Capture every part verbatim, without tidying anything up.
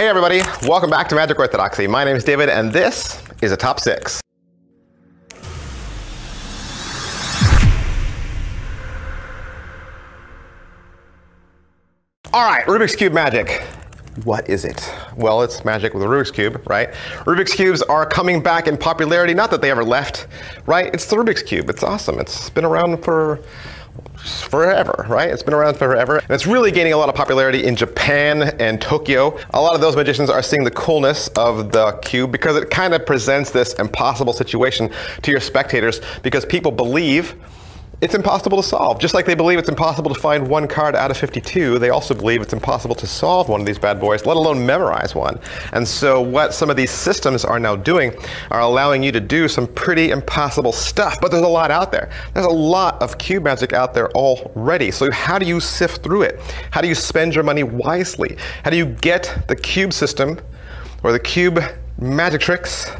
Hey everybody, welcome back to Magic Orthodoxy. My name is David and this is a top six. All right, Rubik's Cube magic. What is it? Well, it's magic with a Rubik's Cube, right? Rubik's Cubes are coming back in popularity, not that they ever left, right? It's the Rubik's Cube, it's awesome. It's been around for forever, right? It's been around forever. And it's really gaining a lot of popularity in Japan and Tokyo. A lot of those magicians are seeing the coolness of the cube because it kind of presents this impossible situation to your spectators because people believe it's impossible to solve. Just like they believe it's impossible to find one card out of fifty-two, they also believe it's impossible to solve one of these bad boys, let alone memorize one. And so what some of these systems are now doing are allowing you to do some pretty impossible stuff, but there's a lot out there. There's a lot of cube magic out there already. So how do you sift through it? How do you spend your money wisely? How do you get the cube system or the cube magic tricks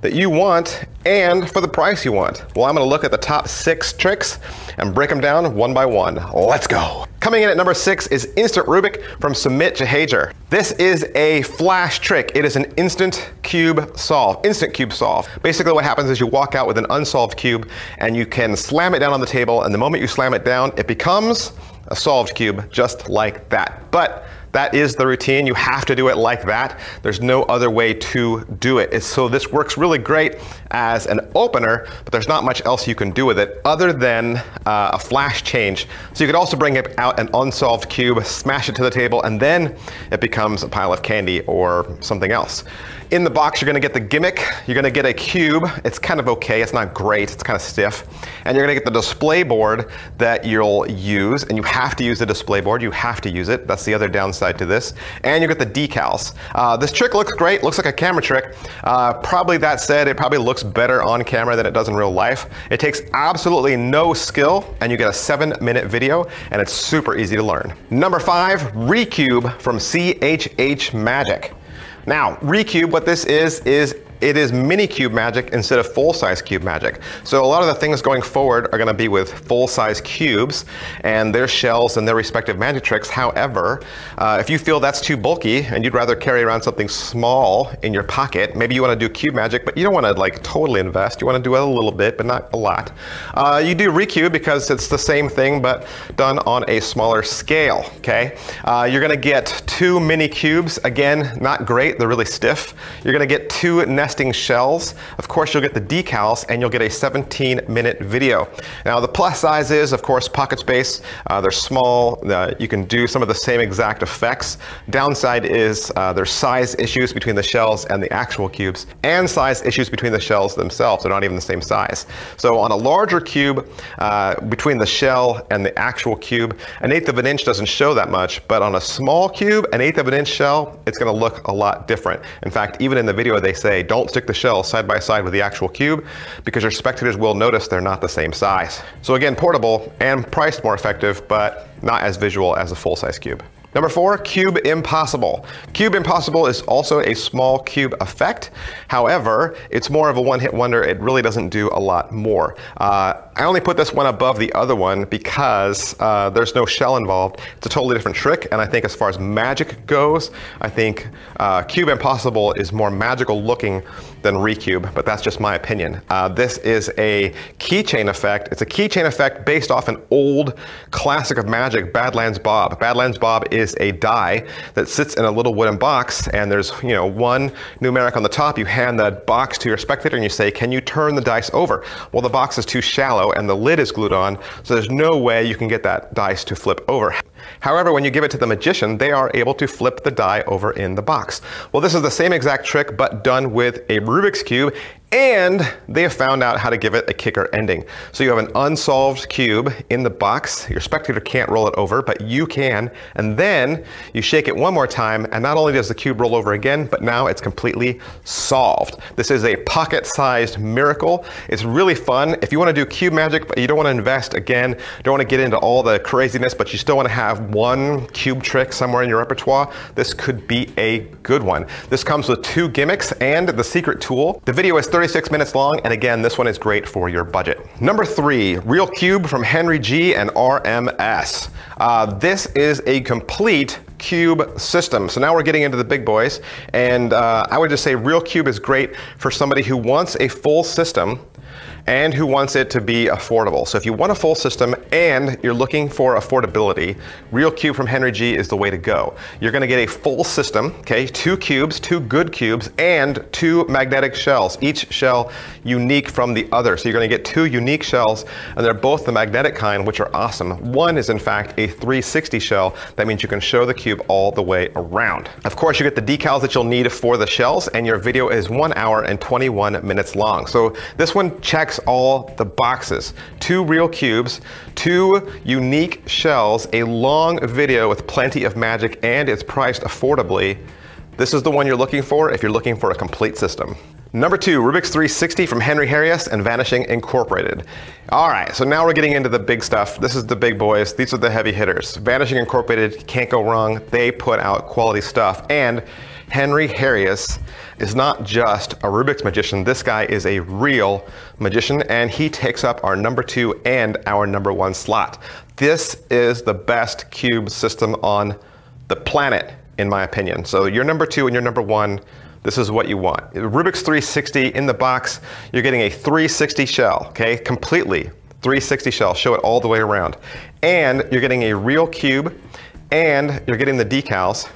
that you want and for the price you want? Well, I'm gonna look at the top six tricks and break them down one by one. Let's go. Coming in at number six is Instant Rubik from Submit to Hager. This is a flash trick. It is an instant cube solve, instant cube solve. Basically what happens is you walk out with an unsolved cube and you can slam it down on the table, and the moment you slam it down, it becomes a solved cube just like that. But that is the routine. You have to do it like that. There's no other way to do it. It's, so this works really great as an opener, but there's not much else you can do with it other than uh, a flash change. So you could also bring it out an unsolved cube, smash it to the table, and then it becomes a pile of candy or something else. In the box, you're gonna get the gimmick. You're gonna get a cube. It's kind of okay. It's not great. It's kind of stiff. And you're gonna get the display board that you'll use. And you have to use the display board. You have to use it. That's the other downside to this. And you get the decals. Uh, this trick looks great. Looks like a camera trick. Uh, probably that said, it probably looks better on camera than it does in real life. It takes absolutely no skill. And you get a seven minute video. And it's super easy to learn. Number five, ReCube from C H H Magic. Now, ReCube, what this is, is it is mini cube magic instead of full-size cube magic. So a lot of the things going forward are gonna be with full-size cubes and their shells and their respective magic tricks. However, uh, if you feel that's too bulky and you'd rather carry around something small in your pocket, maybe you wanna do cube magic, but you don't wanna like totally invest. You wanna do it a little bit, but not a lot. Uh, you do ReCube because it's the same thing, but done on a smaller scale, okay? Uh, you're gonna get two mini cubes. Again, not great, they're really stiff. You're gonna get two nesting shells. Of course, you'll get the decals and you'll get a seventeen minute video. Now the plus size is, of course, pocket space. Uh, they're small. Uh, you can do some of the same exact effects. Downside is uh, there's size issues between the shells and the actual cubes, and size issues between the shells themselves. They're not even the same size. So on a larger cube, uh, between the shell and the actual cube, an eighth of an inch doesn't show that much, but on a small cube, an eighth of an inch shell, it's gonna look a lot different. In fact, even in the video they say, don't Don't stick the shell side by side with the actual cube because your spectators will notice they're not the same size. So again, portable and priced more effective, but not as visual as a full-size cube. Number four, Cube Impossible. Cube Impossible is also a small cube effect. However, it's more of a one-hit wonder. It really doesn't do a lot more. Uh, I only put this one above the other one because uh, there's no shell involved. It's a totally different trick, and I think as far as magic goes, I think uh, Cube Impossible is more magical looking than ReCube, but that's just my opinion. Uh, this is a keychain effect. It's a keychain effect based off an old classic of magic, Badlands Bob. Badlands Bob is a die that sits in a little wooden box, and there's, you know, one numeric on the top. You hand the box to your spectator and you say, can you turn the dice over? Well, the box is too shallow and the lid is glued on, so there's no way you can get that dice to flip over. However, when you give it to the magician, they are able to flip the die over in the box. Well, this is the same exact trick, but done with a Rubik's Cube, and they have found out how to give it a kicker ending. So you have an unsolved cube in the box. Your spectator can't roll it over, but you can. And then you shake it one more time, and not only does the cube roll over again, but now it's completely solved. This is a pocket-sized miracle. It's really fun. If you want to do cube magic, but you don't want to invest, again, don't want to get into all the craziness, but you still want to have one cube trick somewhere in your repertoire, this could be a good one. This comes with two gimmicks and the secret tool. The video is thirty-six minutes long, and again, this one is great for your budget. Number three, Real Cube from Henry G and R M S. Uh, this is a complete Cube system. So now we're getting into the big boys, and uh, I would just say Real Cube is great for somebody who wants a full system and who wants it to be affordable. So if you want a full system and you're looking for affordability, Real Cube from Henry G is the way to go. You're gonna get a full system, okay? Two cubes, two good cubes, and two magnetic shells, each shell unique from the other. So you're gonna get two unique shells, and they're both the magnetic kind, which are awesome. One is in fact a three sixty shell. That means you can show the cube all the way around. Of course, you get the decals that you'll need for the shells, and your video is one hour and twenty-one minutes long. So this one checks all the boxes. Two real cubes, two unique shells, a long video with plenty of magic, and it's priced affordably. This is the one you're looking for if you're looking for a complete system. Number two, Rubik's three sixty from Henry Harris and Vanishing Incorporated. All right, so now we're getting into the big stuff. This is the big boys. These are the heavy hitters. Vanishing Incorporated, can't go wrong. They put out quality stuff, and Henry Harris is not just a Rubik's magician. This guy is a real magician, and he takes up our number two and our number one slot. This is the best cube system on the planet, in my opinion. So your number two and your number one, this is what you want. Rubik's three sixty in the box, you're getting a three sixty shell, okay? Completely three sixty shell, show it all the way around. And you're getting a real cube, and you're getting the decals,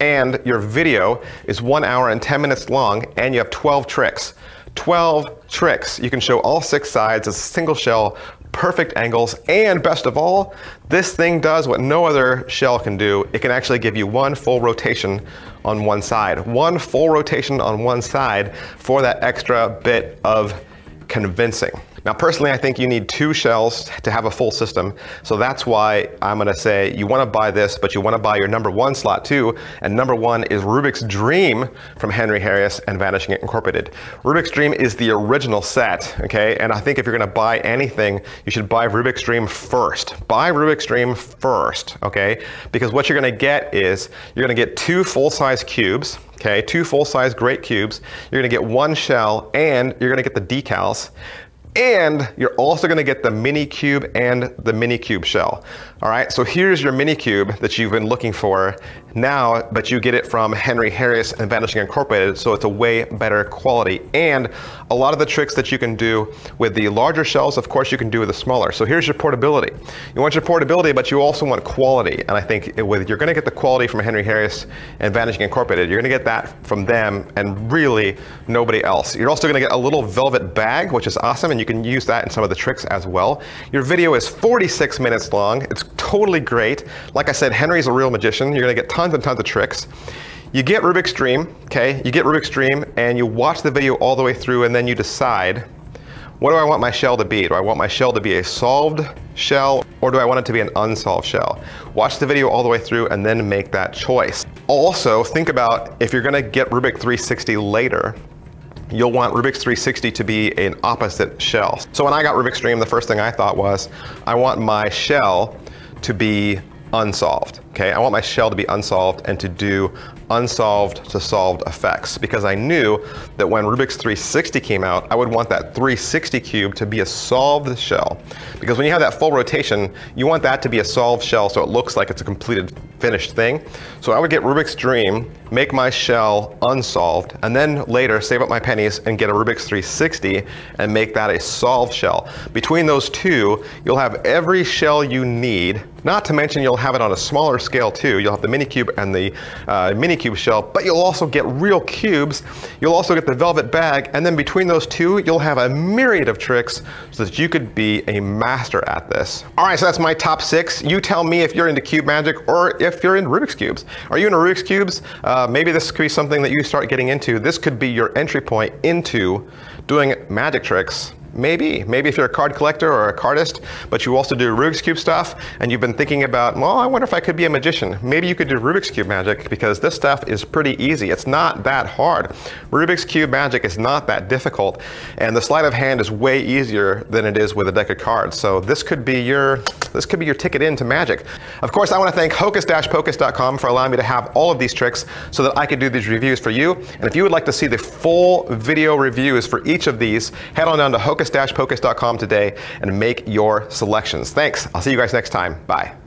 and your video is one hour and ten minutes long, and you have twelve tricks. twelve tricks. You can show all six sides as a single shell, perfect angles, and best of all, this thing does what no other shell can do. It can actually give you one full rotation on one side. One full rotation on one side for that extra bit of convincing. Now, personally, I think you need two shells to have a full system. So that's why I'm gonna say you wanna buy this, but you wanna buy your number one slot too. And number one is Rubik's Dream from Henry Harris and Vanishing Incorporated. Rubik's Dream is the original set, okay? And I think if you're gonna buy anything, you should buy Rubik's Dream first. Buy Rubik's Dream first, okay? Because what you're gonna get is, you're gonna get two full-size cubes, okay? Two full-size great cubes. You're gonna get one shell, and you're gonna get the decals. And you're also gonna get the mini cube and the mini cube shell. All right, so here's your mini cube that you've been looking for now, but you get it from Henry Harris and Vanishing Incorporated, so it's a way better quality. And a lot of the tricks that you can do with the larger shells, of course, you can do with the smaller. So here's your portability. You want your portability, but you also want quality. And I think with, you're gonna get the quality from Henry Harris and Vanishing Incorporated. You're gonna get that from them and really nobody else. You're also gonna get a little velvet bag, which is awesome, and you can use that in some of the tricks as well. Your video is forty-six minutes long. It's totally great. Like I said, Henry's a real magician. You're gonna get tons and tons of tricks. You get Rubik's Dream, okay? You get Rubik's Dream and you watch the video all the way through, and then you decide, what do I want my shell to be? Do I want my shell to be a solved shell, or do I want it to be an unsolved shell? Watch the video all the way through and then make that choice. Also, think about if you're gonna get Rubik three sixty later, you'll want Rubik's three sixty to be an opposite shell. So when I got Rubik's Dream, the first thing I thought was, I want my shell to be unsolved, okay? I want my shell to be unsolved and to do unsolved to solved effects, because I knew that when Rubik's three sixty came out, I would want that three sixty cube to be a solved shell. Because when you have that full rotation, you want that to be a solved shell so it looks like it's a completed, finished thing. So I would get Rubik's Dream, make my shell unsolved, and then later save up my pennies and get a Rubik's three sixty and make that a solved shell. Between those two, you'll have every shell you need, not to mention you'll have it on a smaller scale too. You'll have the mini cube and the uh, mini cube shell, but you'll also get real cubes. You'll also get the velvet bag, and then between those two, you'll have a myriad of tricks so that you could be a master at this. All right, so that's my top six. You tell me if you're into cube magic or if you're into Rubik's Cubes. Are you into Rubik's Cubes? Uh, Uh, maybe this could be something that you start getting into. This could be your entry point into doing magic tricks. Maybe, maybe if you're a card collector or a cardist, but you also do Rubik's Cube stuff, and you've been thinking about, well, I wonder if I could be a magician. Maybe you could do Rubik's Cube magic, because this stuff is pretty easy. It's not that hard. Rubik's Cube magic is not that difficult, and the sleight of hand is way easier than it is with a deck of cards. So this could be your, this could be your ticket into magic. Of course, I want to thank hocus dash pocus dot com for allowing me to have all of these tricks so that I could do these reviews for you. And if you would like to see the full video reviews for each of these, head on down to hocus dash pocus dot com today and make your selections. Thanks. I'll see you guys next time. Bye.